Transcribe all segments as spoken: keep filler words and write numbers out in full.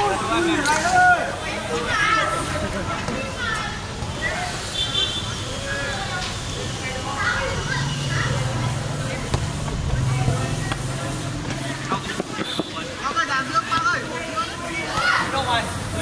Ôi, Hãy subscribe cho kênh Ghiền Mì Gõ để không bỏ lỡ những video hấp dẫn.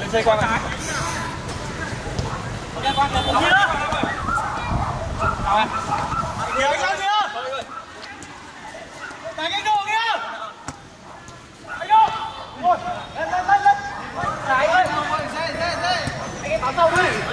Lên xe qua này. Hãy subscribe cho kênh Ghiền Mì Gõ để không bỏ lỡ những video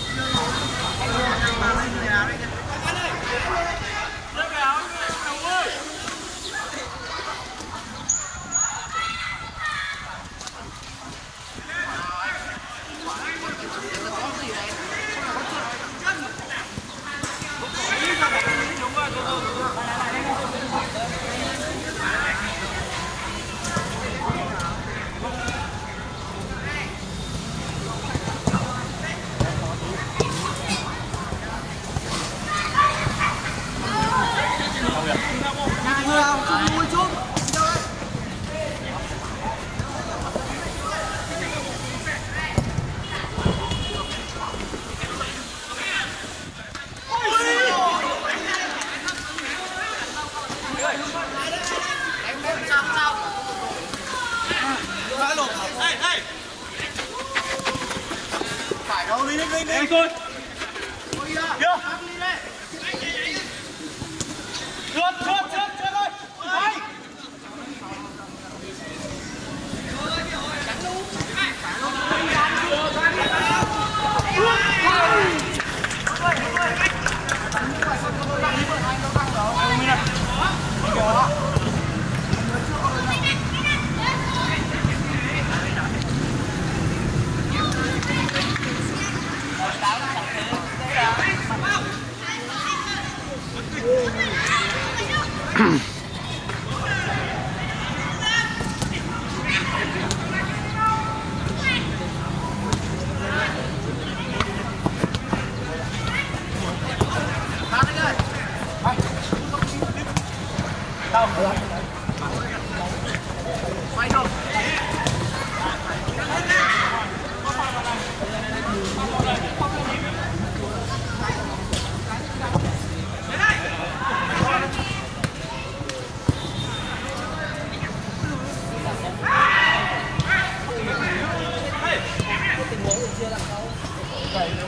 Hey!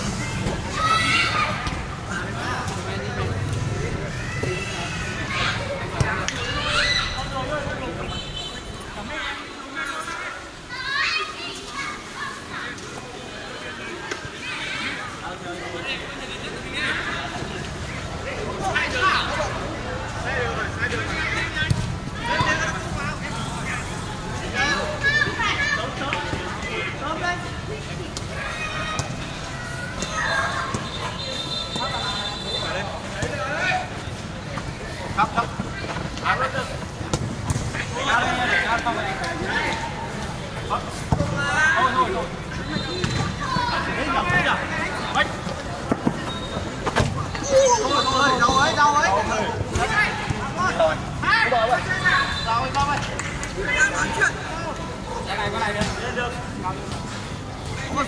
Anh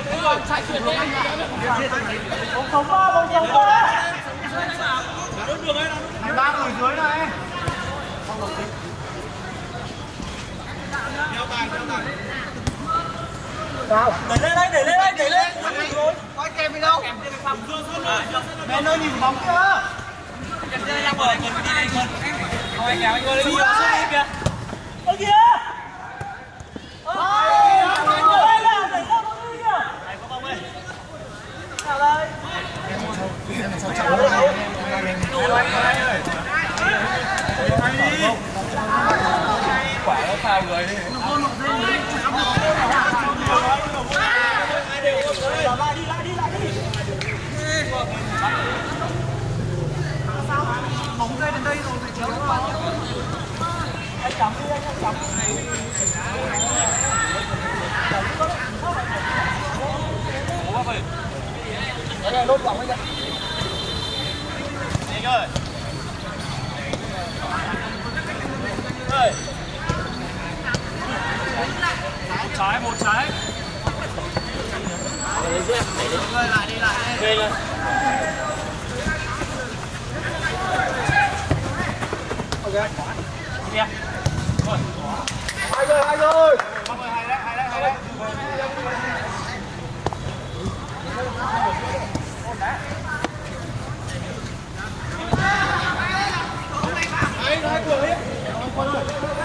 ơi, rồi, chạy chuyển lên. Bóng sống quá, bóng sống quá. Anh ba ngồi dưới này. Sao? Đẩy lên đấy, đẩy lên đấy, đẩy lên. Có kèm đi đâu? Mẹ nơi nhìn bóng chưa? Đang mở đi anh Quân. Thôi anh kéo anh Quân lên đi. Ơ kìa. Đốt bóng anh ạ. Anh ơi. Ơi. Một trái, một trái. Lại lại đi lại. Đây rồi. Ok. Kìa. Rồi. Hai rồi, hai rồi. Mọi người hay đấy, hay đấy, hay đấy. Hãy subscribe cho kênh Ghiền Mì Gõ để không bỏ lỡ những video hấp dẫn.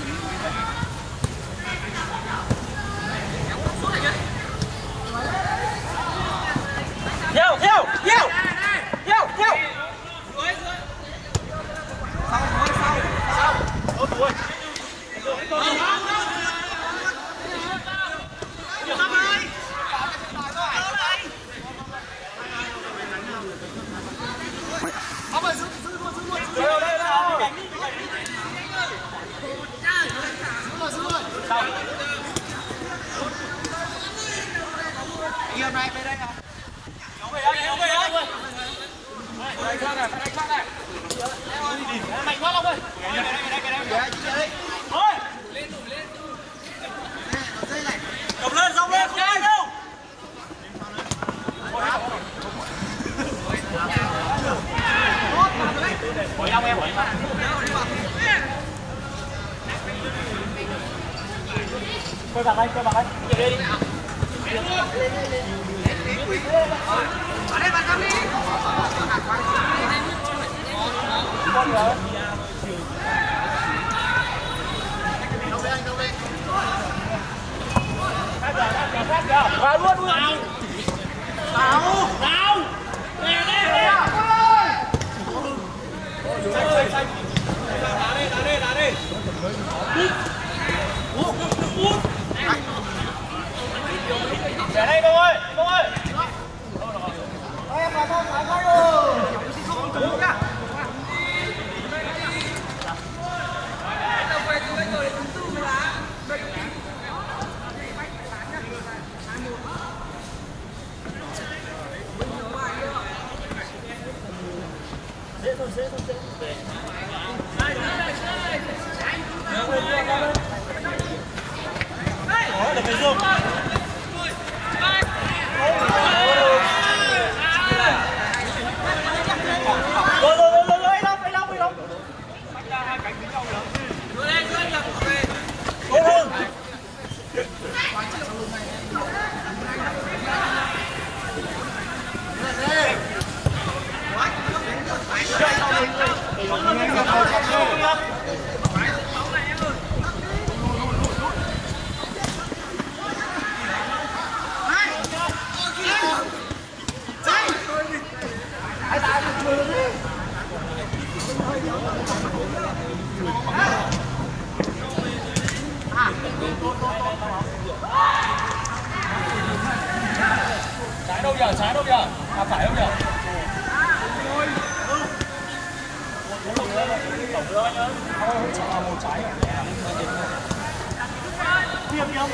Trái đâu nhờ, trái đâu nhờ, à phải đâu nhờ. Một trái. Nhiều chưa?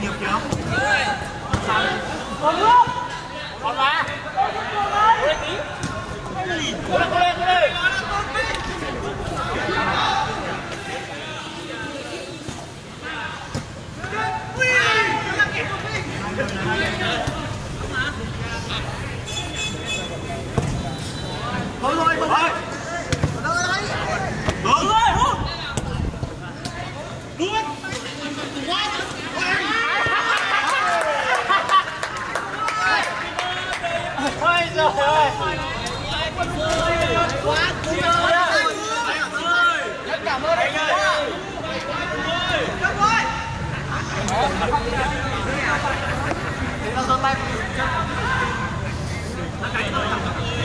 Nhiều chưa? Còn nữa. Còn mà. Lên tí. Lên, lên, lên. Thôi thôi, thôi thôi. Hãy subscribe cho kênh Ghiền Mì Gõ để không bỏ lỡ những video hấp dẫn.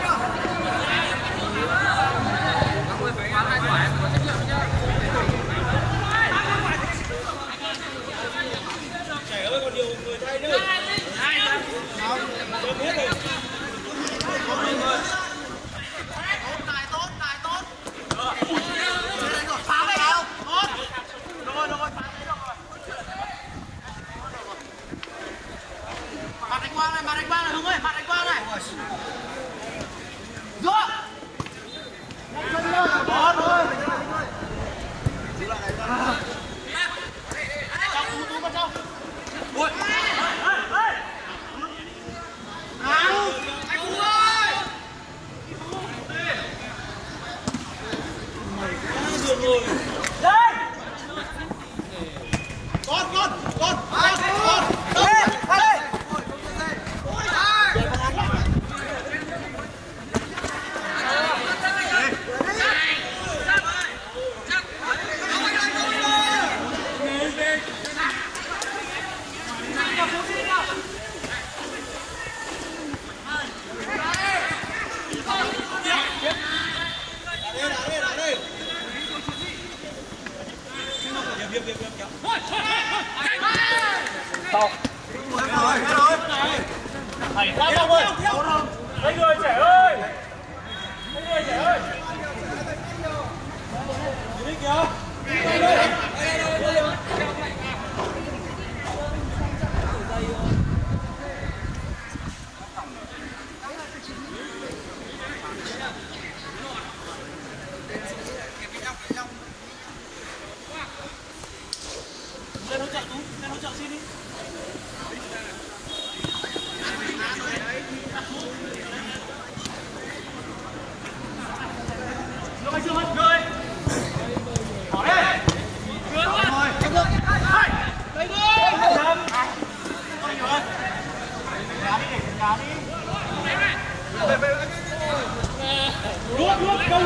Hãy subscribe cho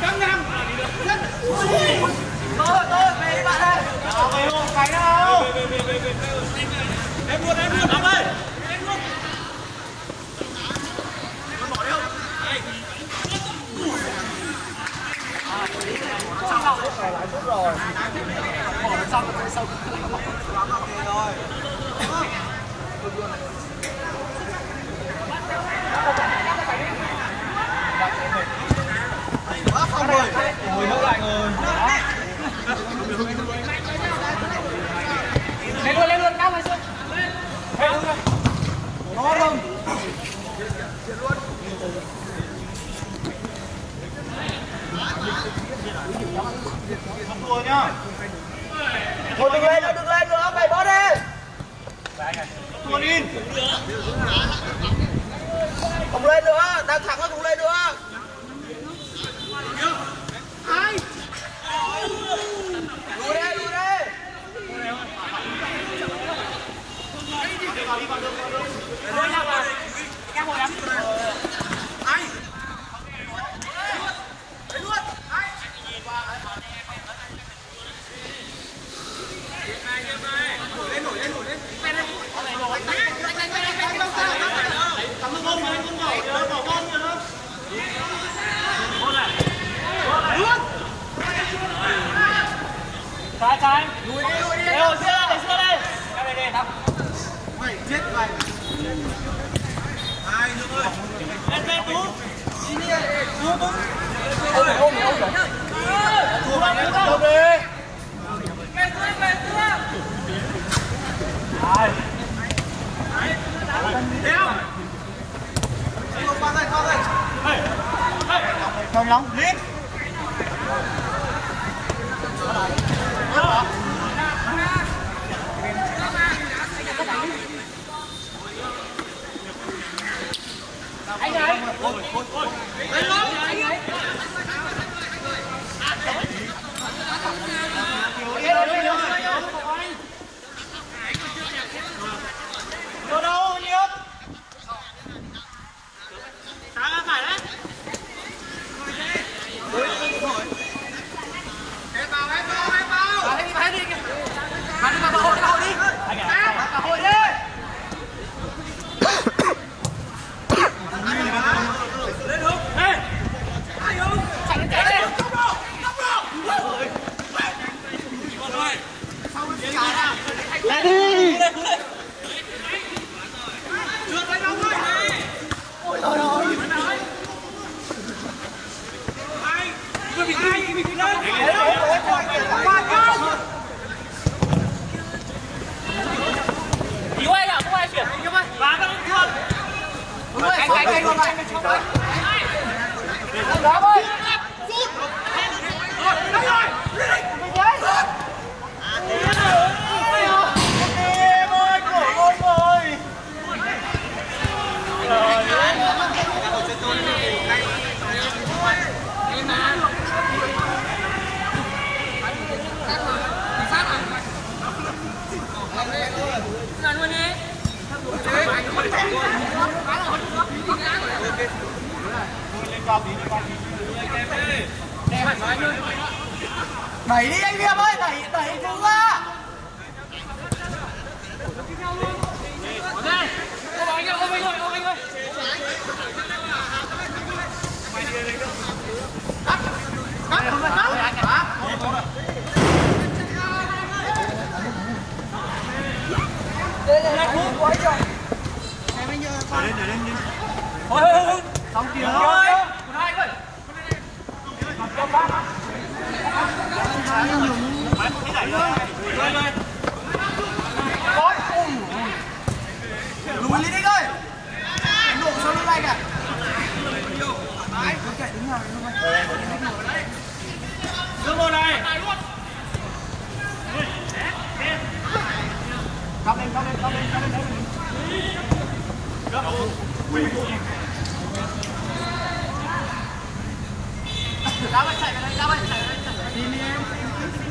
kênh Ghiền Mì Gõ để không bỏ lỡ những video hấp dẫn.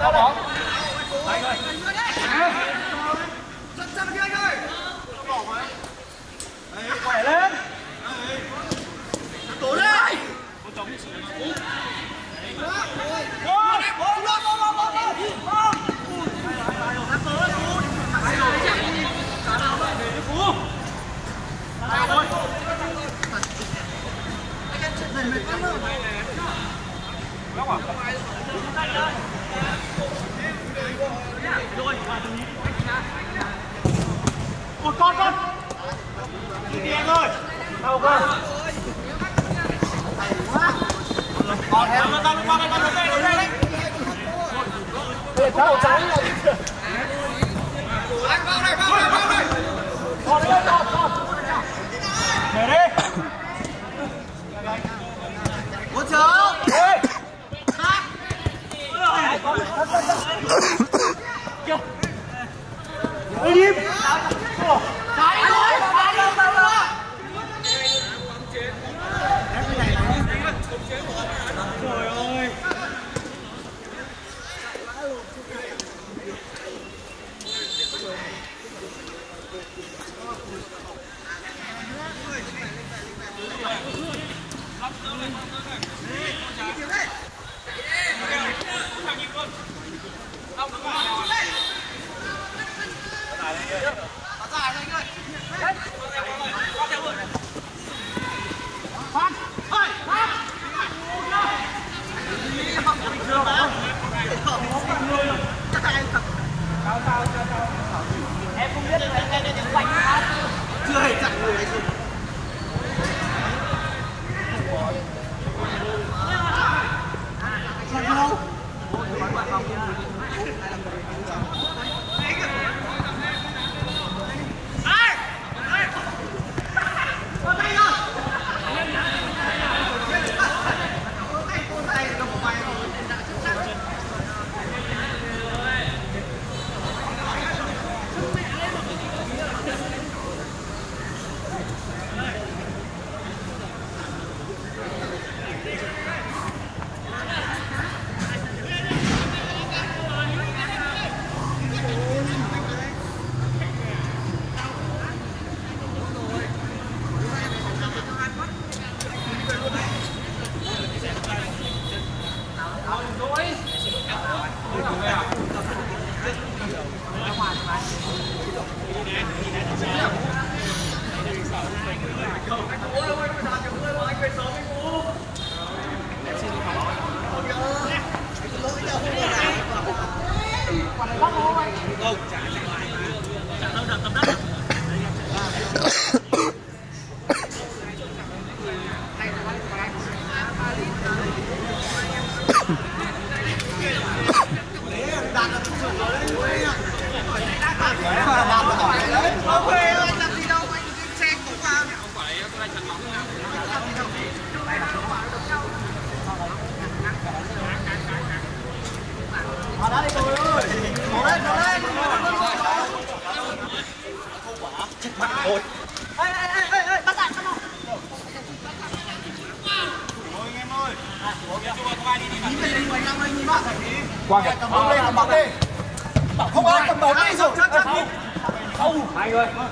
Anh Long ơi, mày ơi bạn.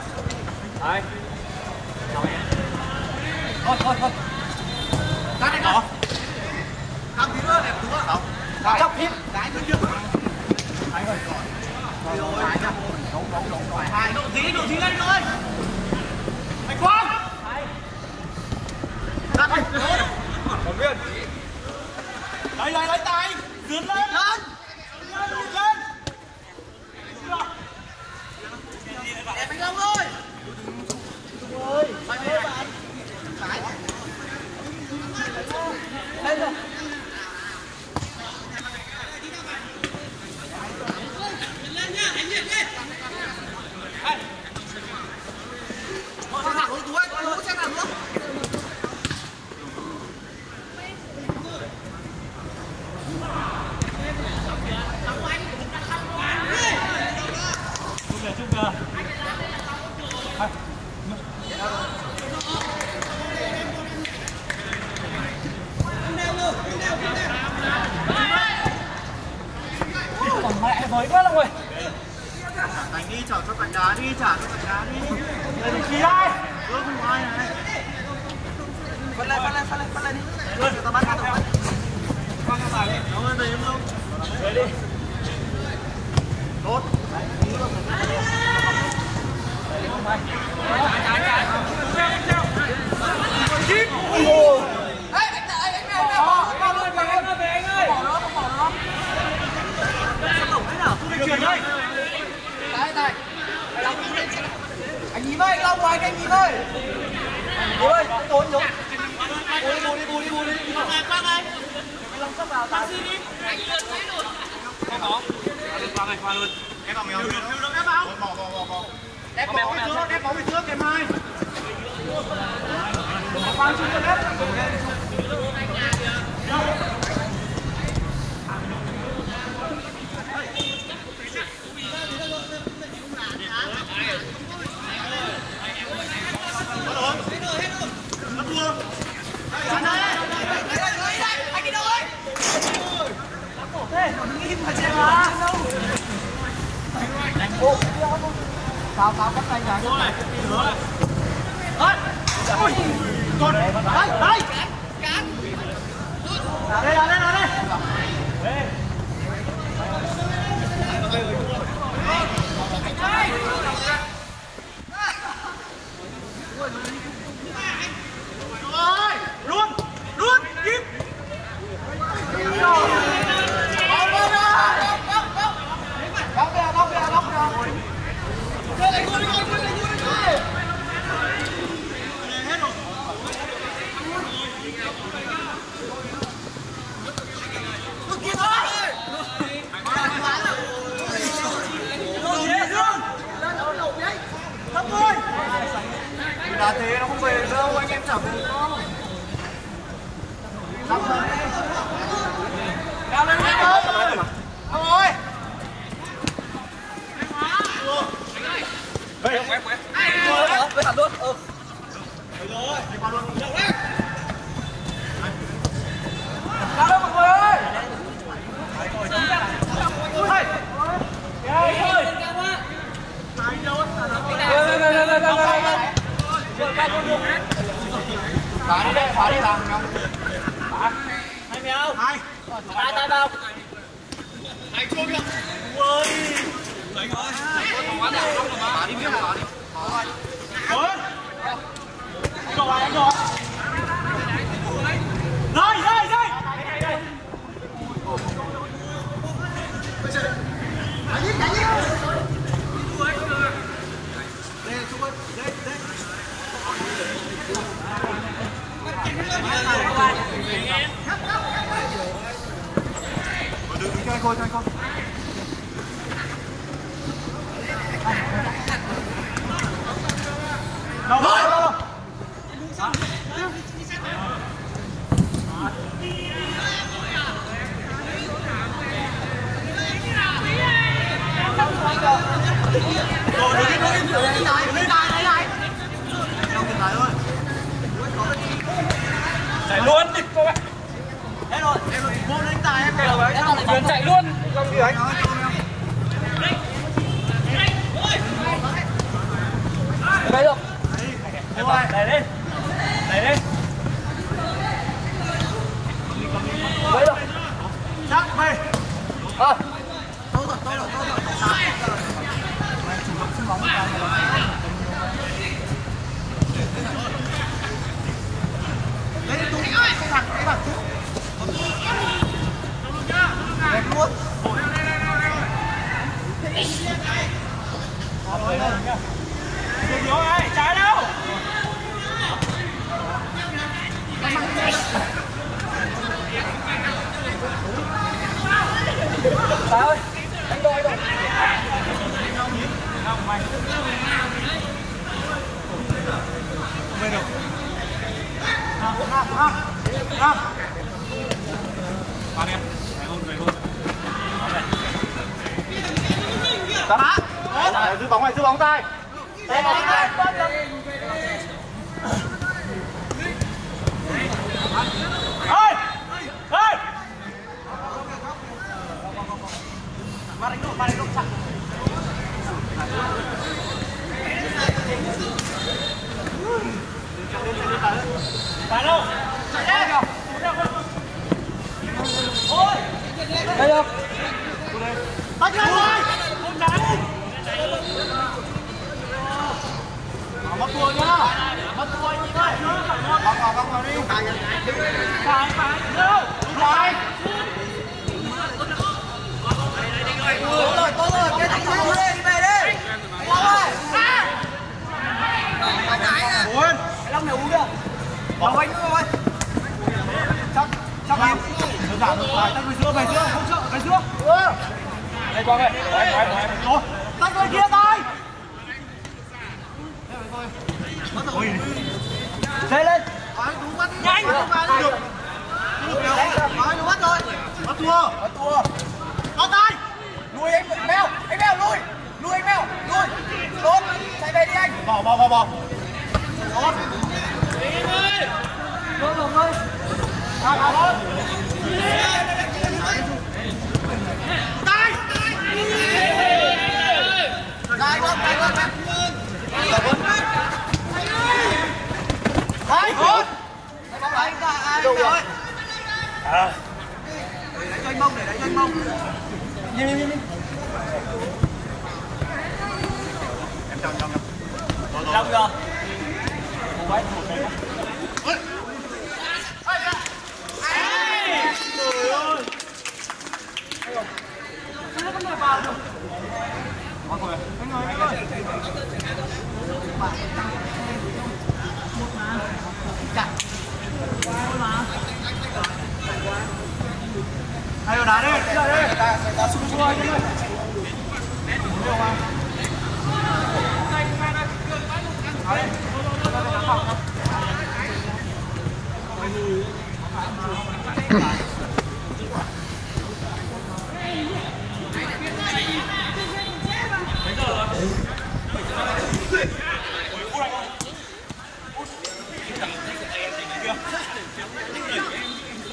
đi trả cho cả nhà đi. Đây mình chi đây. Đưa không có ai này. Bắt lại, bắt lại, bắt lại, bắt lại đi. Đưa người ta bắt, bắt lại. Quang ra tài đi. Nó lên đây em không? Đấy đi. Tốt. Đấy, đúng rồi. Đấy, không phải. Trái, trái, trái. Chít. Ôi. Ê, anh ơi, anh ơi. Con ơi, con ơi, về anh ơi. Bỏ nó, bỏ nó. Tổng thế nào? Không được chuyển đây. Đấy, này. Anh nhím ơi, anh Long ngoài anh nhím ơi. Bố ơi, tốn nhúng. Bố đi, bố đi, bố đi, bố đi. Bác ơi, bác ơi. Anh Long sắp vào tán. Anh lượt lấy rồi. Em bỏ. Khoa này, khoa luôn. Em bỏ mèo. Điều điều được ép báo. Bỏ, bỏ, bỏ, bỏ. Ép báo về trước, ép báo về trước, em hai. Bỏ khoa xuống cho ép. Tao tao bắt tay nhà này. Ôi. Ôi. Con. Đây, đây. Cán. Ra đây, ra đây, ra đây. Ê. Luôn, luôn, díp. Đá thế nó không về đâu, anh em chẳng về đâu. Lắm rồi. Cao lên hết rồi. Ông ơi. Đây, quét quét. Đó, quét luôn. Ừ. Được rồi, đi qua luôn. Được đấy. Cao lên mọi người ơi. Đấy rồi, chúng ta. Ui. Ê, ơi. Này đâu á? Đây đây đây đây. Phá đi đây, phá đi làm không? Phá. Hai mèo. Hai. Hai tay bao. Hai chuông kìa. Ôi. Đấy rồi. Phá đi miếng, phá đi. Phá đi. Bốn. Anh đổ lại, anh đổ. Rồi, rồi, rồi. Đánh đi, đánh đi. Đây, chú ơi. Đây, đây. Đừng cho anh coi, cho anh coi. Đâu rồi, đâu rồi. Rồi, đừng đi, đừng đi, đừng đi, đừng đi, đừng đi. Chạy luôn đi cô ơi. Hết rồi, em rồi vô đánh tài em kèo với anh. Em chạy luôn. Không gì anh. Đấy được. Em vào, đẩy lên. Đẩy lên. Đấy được. Chắc mày. Ờ. Tốt rồi, tốt rồi, tốt rồi. Chủ động sân bóng. Thằng cái thằng chút. Đẹp luôn. Đừng nhớ ai, trái đâu. Bà ơi, đánh đôi rồi. Về được. Ha ha ha. Đó. Bạn em, này hôn, này hôn. Đó đã. Đấy, giữ bóng này, giữ bóng tay. Tay bóng tay. Ê! Ê! Bắt đánh độ, bắt đánh độ chặt. Phải đâu? Chạy đâu? Ôi! Đây không? Bắt lên rồi! Không đánh! Bắt cua nhá! Bắt cua anh chị ơi! Bắt vào, bắt vào đi! Phải, phải, phải! Đâu? Đúng rồi! Tốt rồi, tốt rồi! Cái thằng này đi! Đi về đi! Đúng rồi! Phải nãy nè! Cái lông này uống được! Bỏ anh nữa rồi! Chắc! Chắc em! Đơn giản rồi! Tắt về giữa, về giữa! Không sợ! Về giữa! Đây qua về! Tắt người kia tay! Ôi! Dây lên! Nhanh! Được! Nói nó bắt rồi! Bắt thua! Bắt thua! Bắt tay! Lùi anh Mèo! Anh Mèo lùi! Lùi anh Mèo! Lùi! Lốt! Chạy về đi anh! Bỏ bỏ bỏ bỏ! Lốt! Lốt lồng ơi! Thả thả lốt! Tay! Tay lốt! Tay lốt! Tay lốt! Tay lốt! Tay lốt! Tay lốt! Để cho anh Mông! Để cho anh Mông! Nhìn nhìn nhìn nhìn! Em chồng chồng chồng! Chồng rồi! Một bái một bái! Ôi! Ây! Ây! Trời ơi! Sao nó lại vào được? Bỏ thôi! Anh ơi! Anh ơi! Một mà! Chạy! Một mà! Hay rồi đá đi, đi rồi đi. Đá xuống xuống anh đi. Muốn điều mà. Đá đi. Hãy subscribe cho kênh Ghiền Mì Gõ để không bỏ lỡ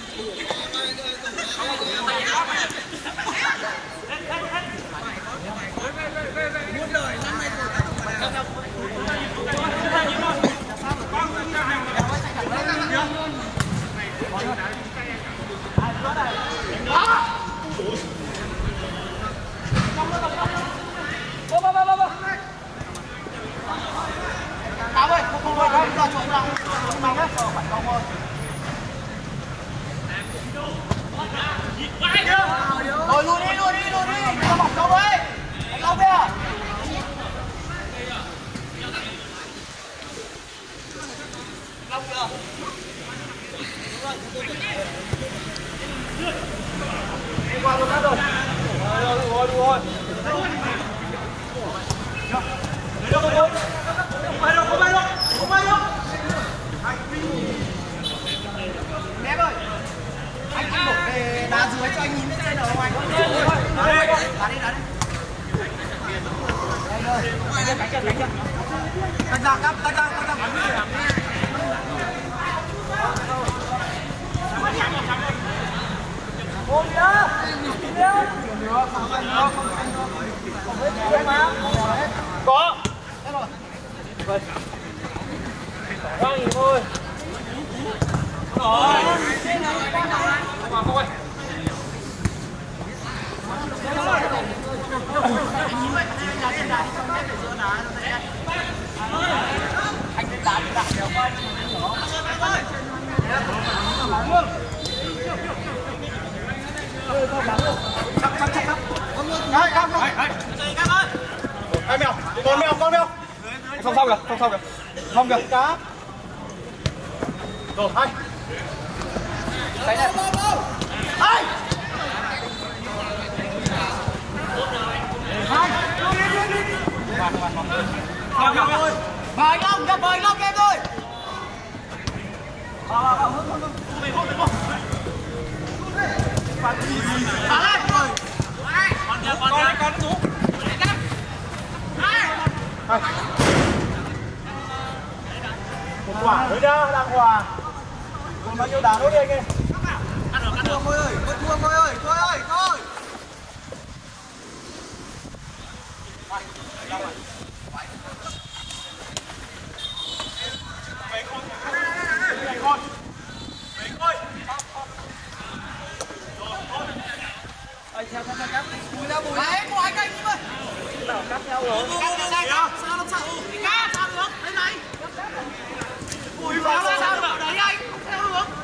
những video hấp dẫn.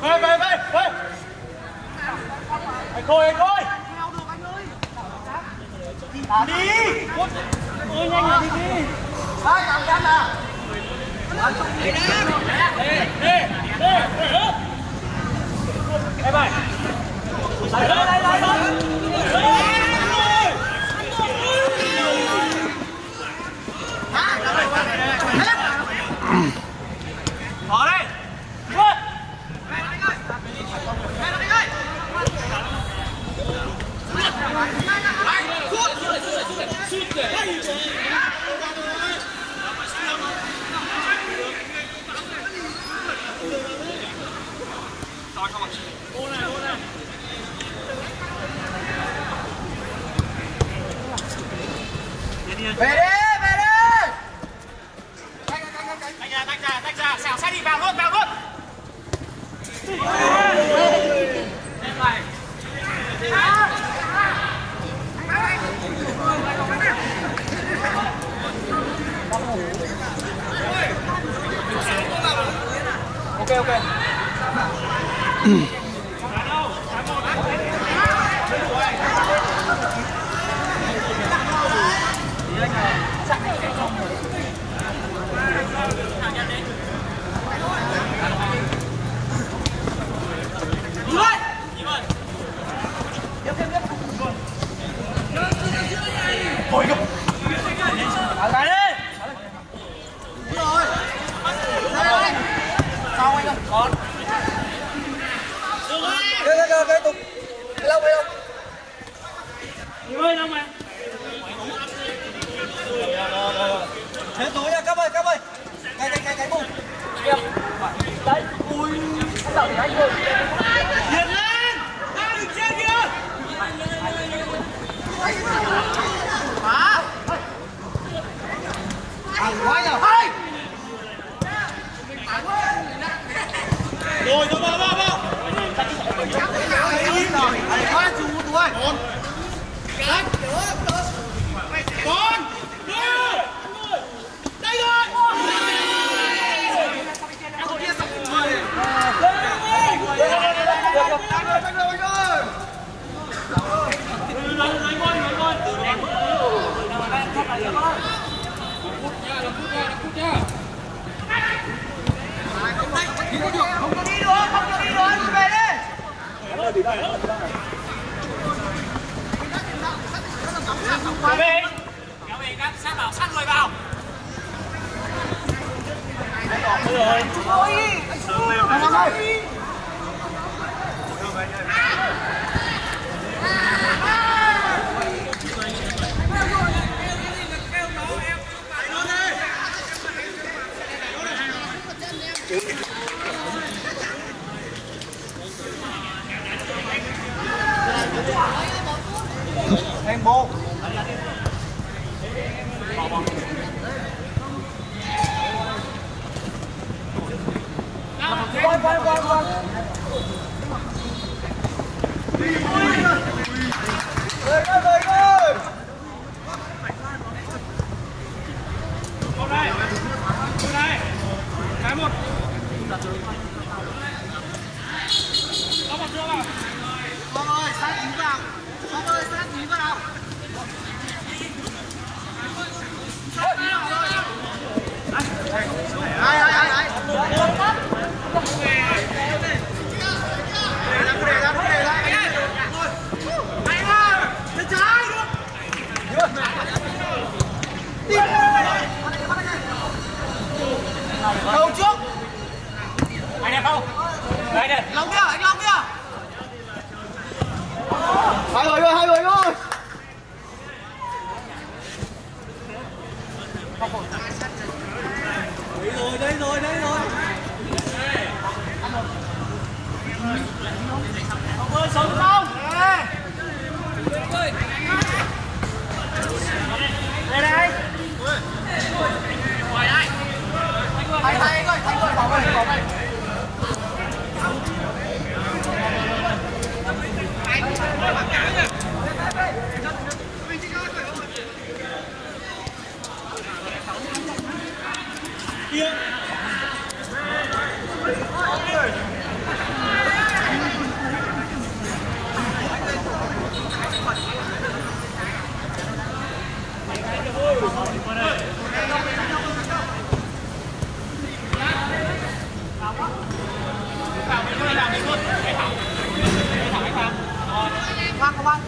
Về về về về. Anh Khôi, anh Khôi. Nào được anh ơi. Đi. Ơi nhanh là đi đi. Đấy, làm cái nào. Đi đi đi. Đây bài. Đây đây đây. Bỏ đây. Vượt. Về đi. Xảo xe đi, vào luôn, vào luôn. Ok, ok. Ôi cậu. Vào cái đi. Đúng rồi. Sao anh không? Còn. Được rồi. Kêu kêu kêu tục. Cái lâu hay không? Nhiều ơi năm này. Thế tối nha các ơi, các ơi. Cái cái cái cái bụng. Đấy. Ui. Anh đợi anh rồi. Điền lên. Ra đường trên kia. Hả? Ăn quá nhờ. Rồi rồi vào vào vào. Ăn quá chú tôi. Con. Con. Đây rồi. Không có đi nữa, không có đi nữa, đi về đi. Đi đây, đi đây. Kéo về, kéo về các sát vào, sát người vào. Rồi. Ôi, anh ơi. Em bố. Quay quay quay quay. Đi cái một. Có một chưa vào. Con ơi, sát dính vào. Con ơi, sát dính vào. Sát vào rồi. Ai ai ai ai. Đầu trước. Anh đẹp không? Đây đây. Long kia, anh Long kia. Hai người thôi, hai người thôi. Đấy rồi, đấy rồi, đấy rồi. Ông ơi, sống không? Đây. Đây đây. Thay thay anh ơi, thay người bỏ về, bỏ về. Kia. Hãy subscribe cho kênh Ghiền Mì Gõ để không bỏ lỡ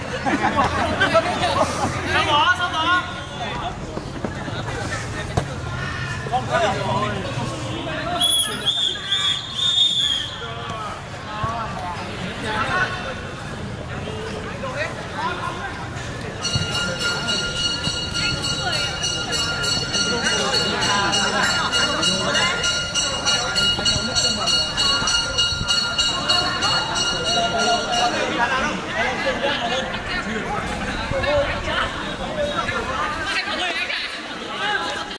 những video hấp dẫn.